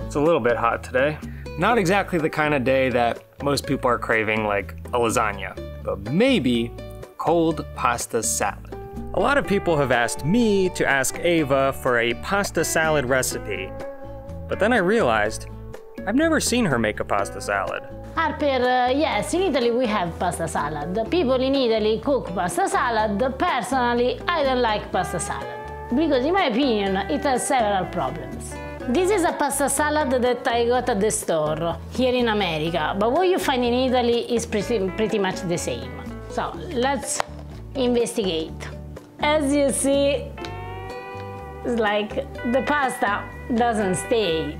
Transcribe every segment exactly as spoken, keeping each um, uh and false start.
It's a little bit hot today. Not exactly the kind of day that most people are craving, like a lasagna, but maybe cold pasta salad. A lot of people have asked me to ask Ava for a pasta salad recipe, but then I realized I've never seen her make a pasta salad. Harper, uh, yes, in Italy we have pasta salad. People in Italy cook pasta salad. Personally, I don't like pasta salad, because in my opinion, it has several problems. This is a pasta salad that I got at the store here in America, but what you find in Italy is pretty, pretty much the same. So let's investigate. As you see, it's like the pasta doesn't stay.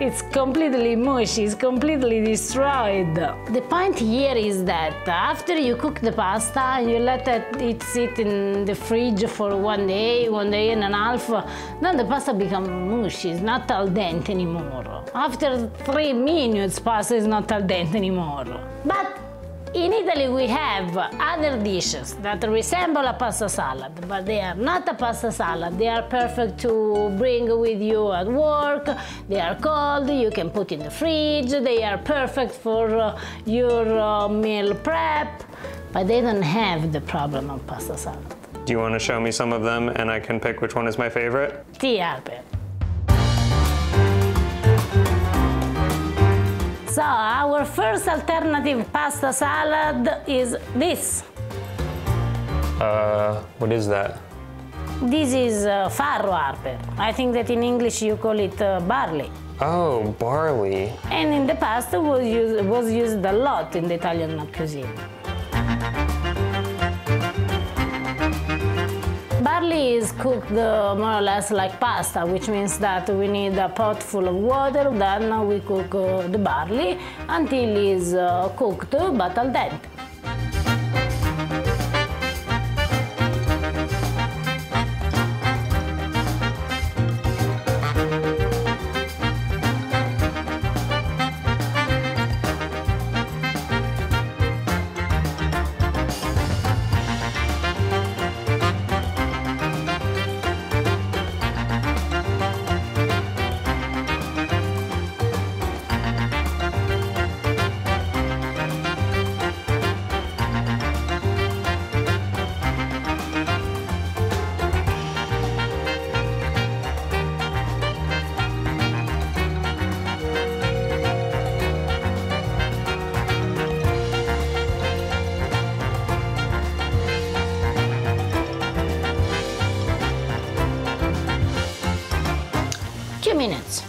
It's completely mushy, it's completely destroyed. The point here is that after you cook the pasta and you let it sit in the fridge for one day, one day and a half, then the pasta becomes mushy, it's not al dente anymore. After three minutes, pasta is not al dente anymore. But in Italy we have other dishes that resemble a pasta salad, but they are not a pasta salad. They are perfect to bring with you at work, they are cold, you can put in the fridge, they are perfect for uh, your uh, meal prep, but they don't have the problem of pasta salad. Do you want to show me some of them and I can pick which one is my favorite? Sì, Albert. So our first alternative pasta salad is this. Uh, what is that? This is uh, farro arpe. I think that in English you call it uh, barley. Oh, barley. And in the past was used, was used a lot in the Italian cuisine. Barley is cooked uh, more or less like pasta, which means that we need a pot full of water, then we cook uh, the barley until it's uh, cooked, but al dente. Minutes.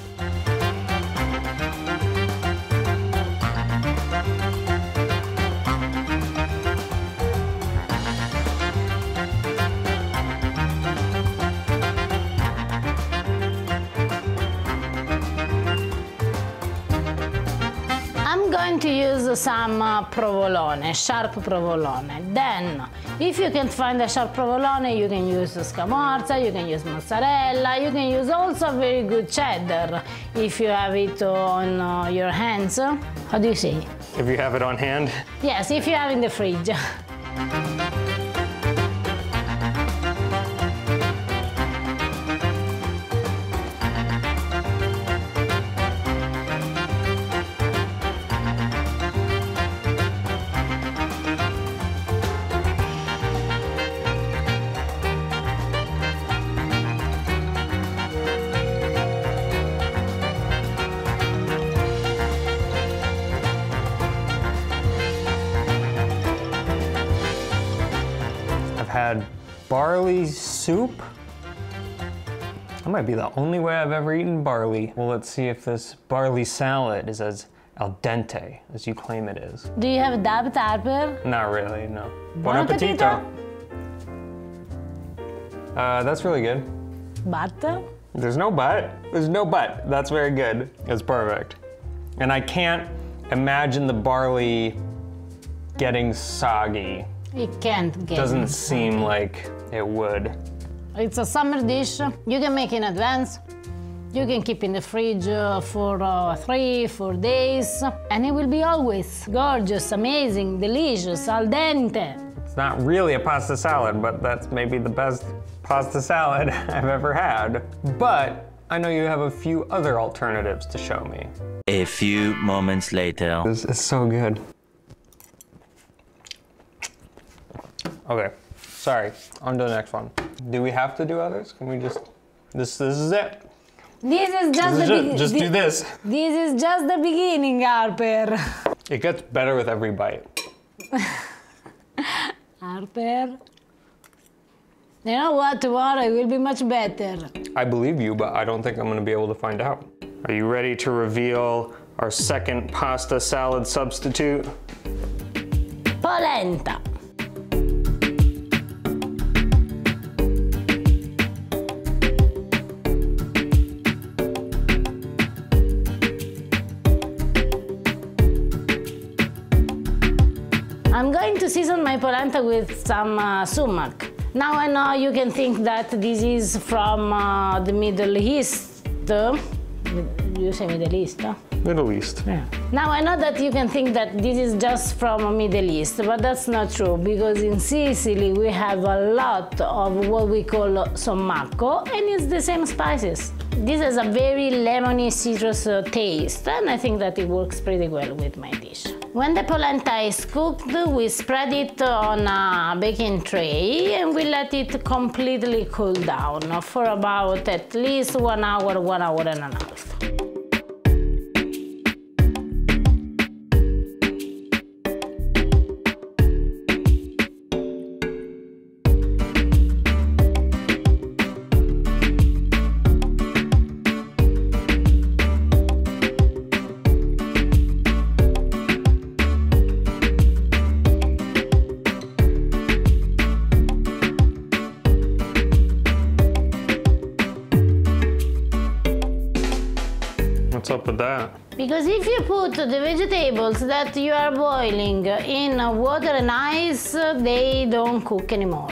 I'm going to use some uh, provolone, sharp provolone. Then, if you can't find a sharp provolone, you can use scamorza, you can use mozzarella, you can use also very good cheddar if you have it on uh, your hands. How do you say? If you have it on hand? Yes, if you have it in the fridge. Had barley soup? That might be the only way I've ever eaten barley. Well, let's see if this barley salad is as al dente as you claim it is. Do you have a dab at Harper? Not really, no. Buon, Buon appetito! appetito. Uh, that's really good. But? There's no but. There's no but. That's very good. It's perfect. And I can't imagine the barley getting soggy. It can't get. Doesn't seem like it would. It's a summer dish. You can make in advance. You can keep in the fridge uh, for uh, three, four days, and it will be always gorgeous, amazing, delicious, al dente. It's It's not really a pasta salad, but that's maybe the best pasta salad I've ever had. But I know you have a few other alternatives to show me. A few moments later. This is so good. Okay, sorry, on to the next one. Do we have to do others? Can we just, this, this is it. This is just this the beginning. Just, just do this. This is just the beginning, Harper. It gets better with every bite. Harper. You know what, tomorrow it will be much better. I believe you, but I don't think I'm gonna be able to find out. Are you ready to reveal our second pasta salad substitute? Polenta. I'm going to season my polenta with some uh, sumac. Now I know you can think that this is from uh, the Middle East. You say Middle East, huh? Middle East. Yeah. Now I know that you can think that this is just from Middle East, but that's not true, because in Sicily we have a lot of what we call sommaco, and it's the same spices. This has a very lemony citrus uh, taste, and I think that it works pretty well with my dish. When the polenta is cooked, we spread it on a baking tray and we let it completely cool down for about at least one hour, one hour and a half. Because if you put the vegetables that you are boiling in water and ice, they don't cook anymore.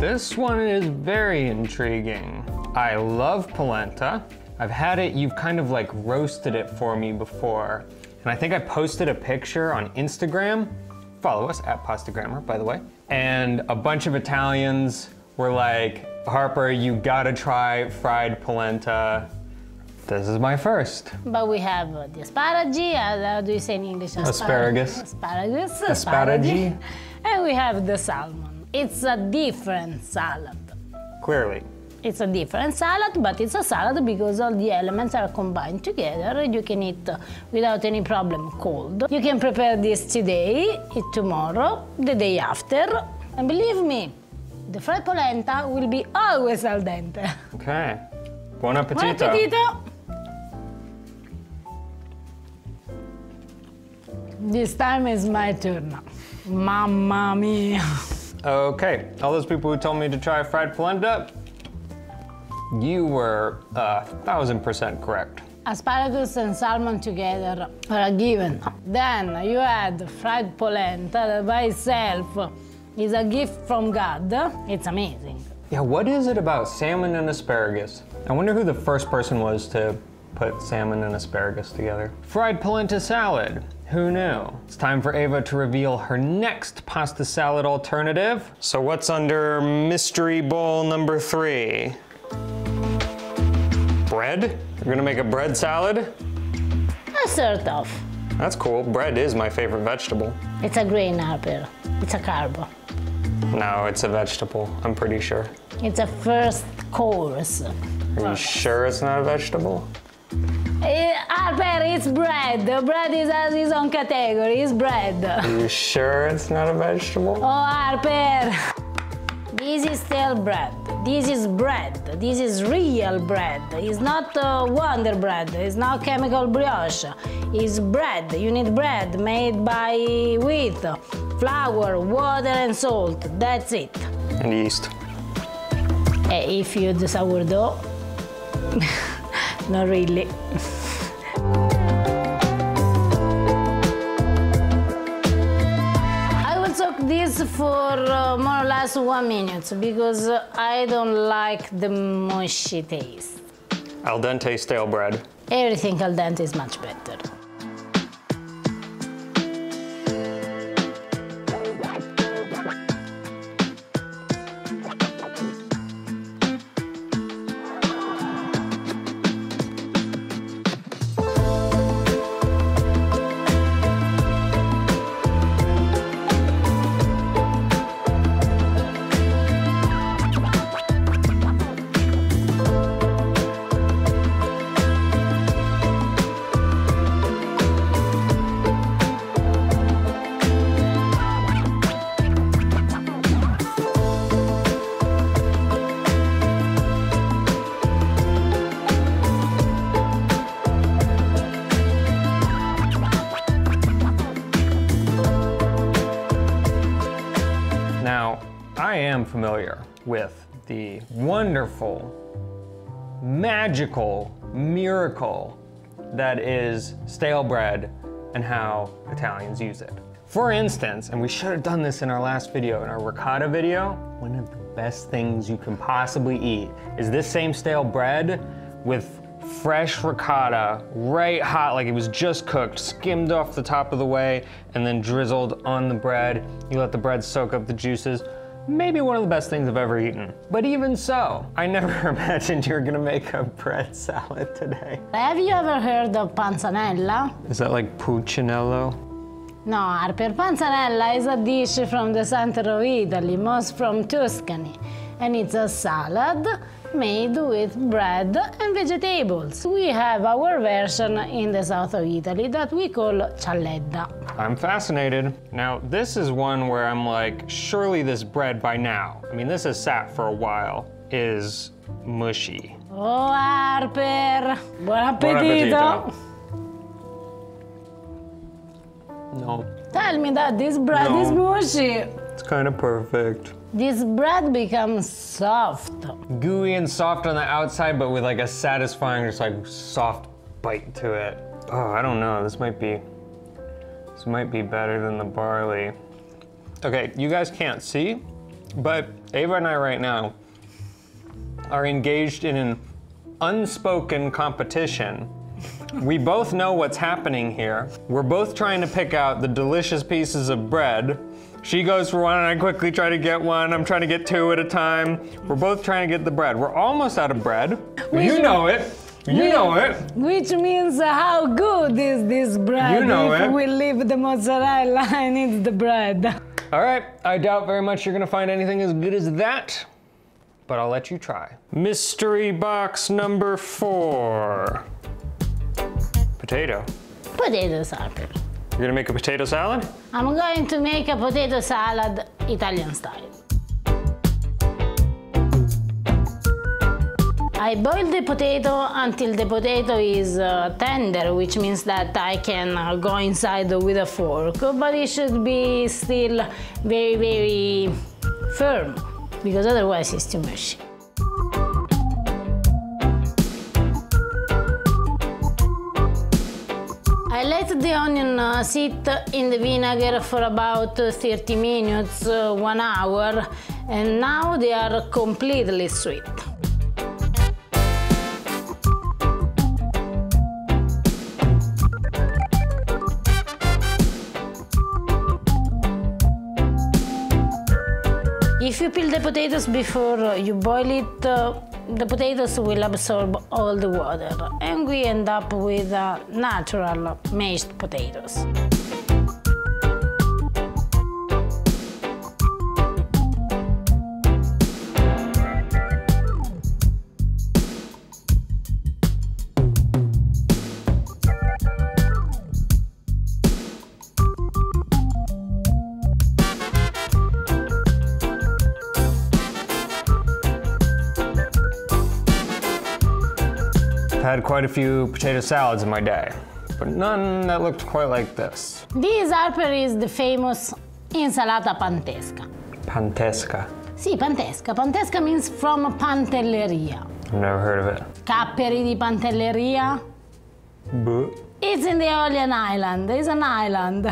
This one is very intriguing. I love polenta. I've had it, you've kind of like roasted it for me before. And I think I posted a picture on Instagram. Follow us at Pasta Grammar, by the way. And a bunch of Italians were like, Harper, you gotta try fried polenta. This is my first. But we have the asparagi, how do you say in English? Asparagus. Asparagus. Asparagi. And we have the salmon. It's a different salad. Clearly. It's a different salad, but it's a salad because all the elements are combined together. You can eat without any problem cold. You can prepare this today, eat tomorrow, the day after. And believe me, the fried polenta will be always al dente. Okay. Buon appetito. Buon appetito. This time is my turn. Mamma mia. Okay, all those people who told me to try fried polenta, you were a thousand percent correct. Asparagus and salmon together are a given. Then you add fried polenta that by itself is a gift from God. It's amazing. Yeah, what is it about salmon and asparagus? I wonder who the first person was to put salmon and asparagus together. Fried polenta salad. Who knew? It's time for Ava to reveal her next pasta salad alternative. So what's under mystery bowl number three? Bread? You're gonna make a bread salad? A sort of. That's cool. Bread is my favorite vegetable. It's a grain, Harper. It's a carb. No, it's a vegetable, I'm pretty sure. It's a first course. Are you sure it's not a vegetable? Harper, it's bread. Bread is as its own category. It's bread. Are you sure it's not a vegetable? Oh, Harper. This is still bread. This is bread. This is real bread. It's not uh, Wonder Bread. It's not chemical brioche. It's bread. You need bread made by wheat, flour, water and salt. That's it. And yeast. If you do sourdough. Not really. I will soak this for uh, more or less one minute because uh, I don't like the mushy taste. Al dente stale bread. Everything al dente is much better. Familiar with the wonderful, magical miracle that is stale bread and how Italians use it. For instance, and we should have done this in our last video, in our ricotta video, one of the best things you can possibly eat is this same stale bread with fresh ricotta, right hot, like it was just cooked, skimmed off the top of the way, and then drizzled on the bread. You let the bread soak up the juices. Maybe one of the best things I've ever eaten. But even so, I never imagined you were gonna make a bread salad today. Have you ever heard of panzanella? Is that like puccinello? No, Harper, panzanella is a dish from the center of Italy, most from Tuscany. And it's a salad made with bread and vegetables. We have our version in the south of Italy that we call cialledda. I'm fascinated. Now, this is one where I'm like, surely this bread by now, I mean, this has sat for a while, is mushy. Oh, Harper! Buon appetito! No. Tell me that this bread no. is mushy. It's kind of perfect. This bread becomes soft. Gooey and soft on the outside, but with like a satisfying, just like soft bite to it. Oh, I don't know, this might be, this might be better than the barley. Okay, you guys can't see, but Ava and I right now are engaged in an unspoken competition. We both know what's happening here. We're both trying to pick out the delicious pieces of bread. She goes for one and I quickly try to get one. I'm trying to get two at a time. We're both trying to get the bread. We're almost out of bread. Which you know it. You which, know it. Which means how good is this bread? You know if it. We leave the mozzarella and eat the bread. All right, I doubt very much you're gonna find anything as good as that, but I'll let you try. Mystery box number four. Potato. Potatoes are good. You're gonna make a potato salad? I'm going to make a potato salad Italian style. I boil the potato until the potato is uh, tender, which means that I can uh, go inside with a fork, but it should be still very, very firm, because otherwise it's too mushy. I let the onion uh, sit in the vinegar for about thirty minutes, uh, one hour, and now they are completely sweet. If you peel the potatoes before you boil it, uh, the potatoes will absorb all the water and we end up with uh, natural mashed potatoes. had quite a few potato salads in my day, but none that looked quite like this. This Harper is the famous insalata pantesca. Pantesca? Sì, pantesca. Pantesca means from Pantelleria. I've never heard of it. Capperi di Pantelleria. But. It's in the Aeolian island. It's an island.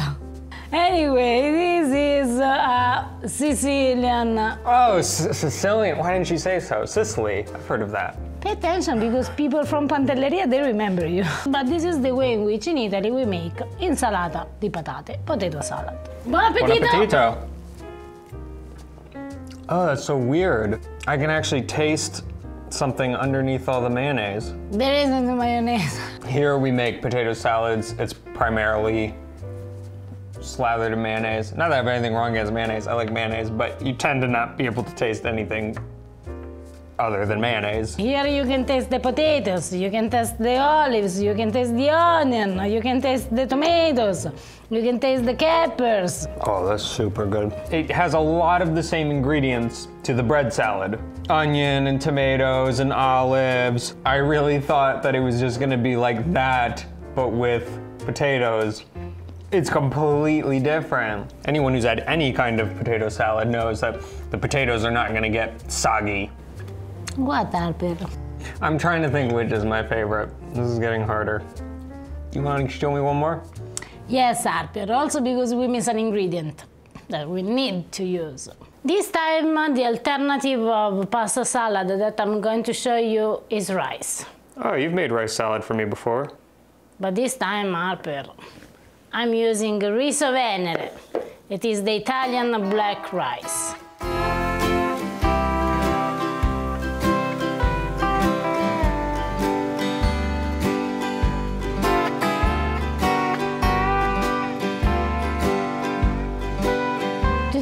Anyway, this is uh, Sicilian. Oh, Sicilian. Why didn't you say so? Sicily. I've heard of that. Pay attention, because people from Pantelleria, they remember you. But this is the way in which in Italy we make insalata di patate, potato salad. Buon appetito! Buon appetito! Oh, that's so weird. I can actually taste something underneath all the mayonnaise. There isn't the mayonnaise. Here we make potato salads. It's primarily slathered in mayonnaise. Not that I have anything wrong against mayonnaise. I like mayonnaise, but you tend to not be able to taste anything other than mayonnaise. Here you can taste the potatoes, you can taste the olives, you can taste the onion, you can taste the tomatoes, you can taste the peppers. Oh, that's super good. It has a lot of the same ingredients to the bread salad. Onion and tomatoes and olives. I really thought that it was just gonna be like that, but with potatoes. It's completely different. Anyone who's had any kind of potato salad knows that the potatoes are not gonna get soggy. What, Harper? I'm trying to think which is my favorite. This is getting harder. You want to show me one more? Yes, Harper, also because we miss an ingredient that we need to use. This time, the alternative of pasta salad that I'm going to show you is rice. Oh, you've made rice salad for me before. But this time, Harper, I'm using riso venere. It is the Italian black rice.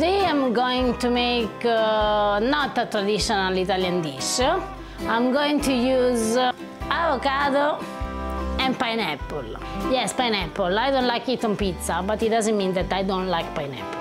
I'm going to make uh, not a traditional Italian dish. I'm going to use uh, avocado and pineapple. Yes, pineapple. I don't like it on pizza, but it doesn't mean that I don't like pineapple.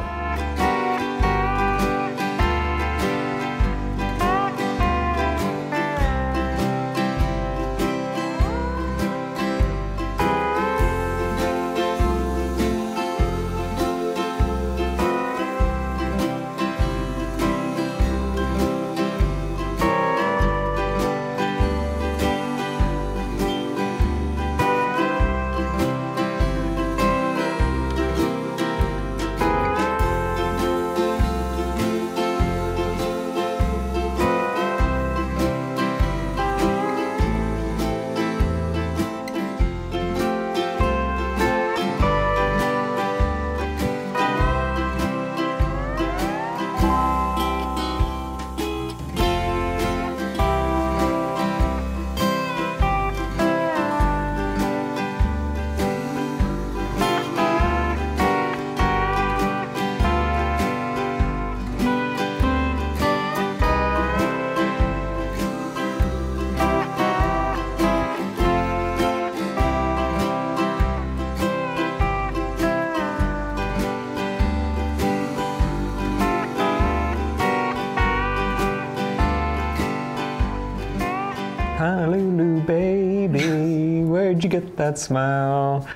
Hallelujah, baby, where'd you get that smile?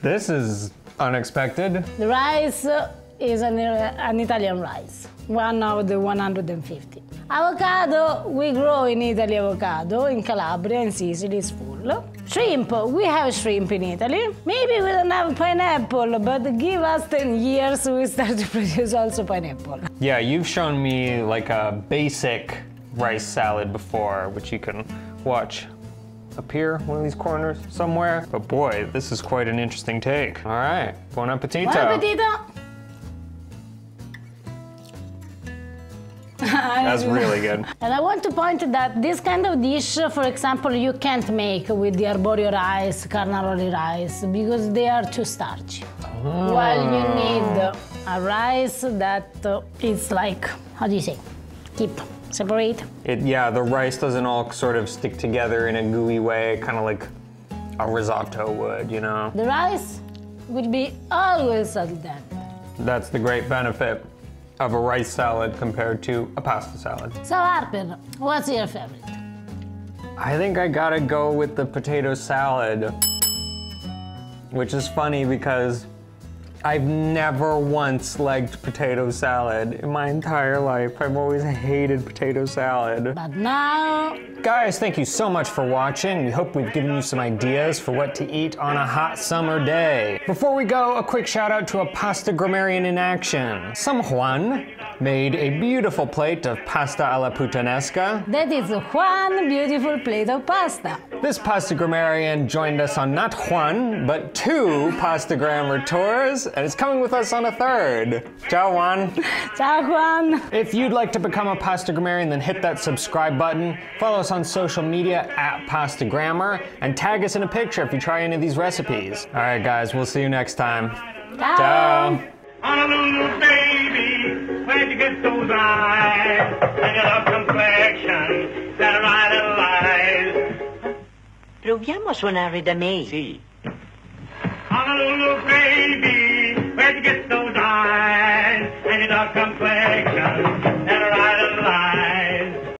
This is unexpected. The rice is an, an Italian rice, one of the one hundred fifty. Avocado, we grow in Italy avocado, in Calabria, in Sicily, it's full. Shrimp, we have shrimp in Italy. Maybe we don't have pineapple, but give us ten years, we start to produce also pineapple. Yeah, you've shown me like a basic rice salad before, which you can watch appear one of these corners somewhere. But boy, this is quite an interesting take. All right, buon appetito. Buon appetito. That's really good. And I want to point out that this kind of dish, for example, you can't make with the arborio rice, carnaroli rice, because they are too starchy. Oh. While you need a rice that is like, how do you say, keep. Separate. It, yeah, the rice doesn't all sort of stick together in a gooey way, kind of like a risotto would, you know? The rice would be always at that. That's the great benefit of a rice salad compared to a pasta salad. So Harper, what's your favorite? I think I gotta go with the potato salad, which is funny because I've never once liked potato salad in my entire life. I've always hated potato salad. But now... Guys, thank you so much for watching. We hope we've given you some ideas for what to eat on a hot summer day. Before we go, a quick shout out to a pasta grammarian in action. Some Juan made a beautiful plate of pasta alla puttanesca. That is one beautiful plate of pasta. This pasta grammarian joined us on not one, but two Pasta Grammar tours, and is coming with us on a third. Ciao, Juan. Ciao, Juan. If you'd like to become a Pasta Grammarian, then hit that subscribe button. Follow us on social media at Pasta Grammar, and tag us in a picture if you try any of these recipes. All right, guys, we'll see you next time. Ciao. Ciao. Honolulu, baby, where'd you get those eyes? And your love complexion that ride lies. Proviamo a suonare da me. Sì. Honolulu, baby.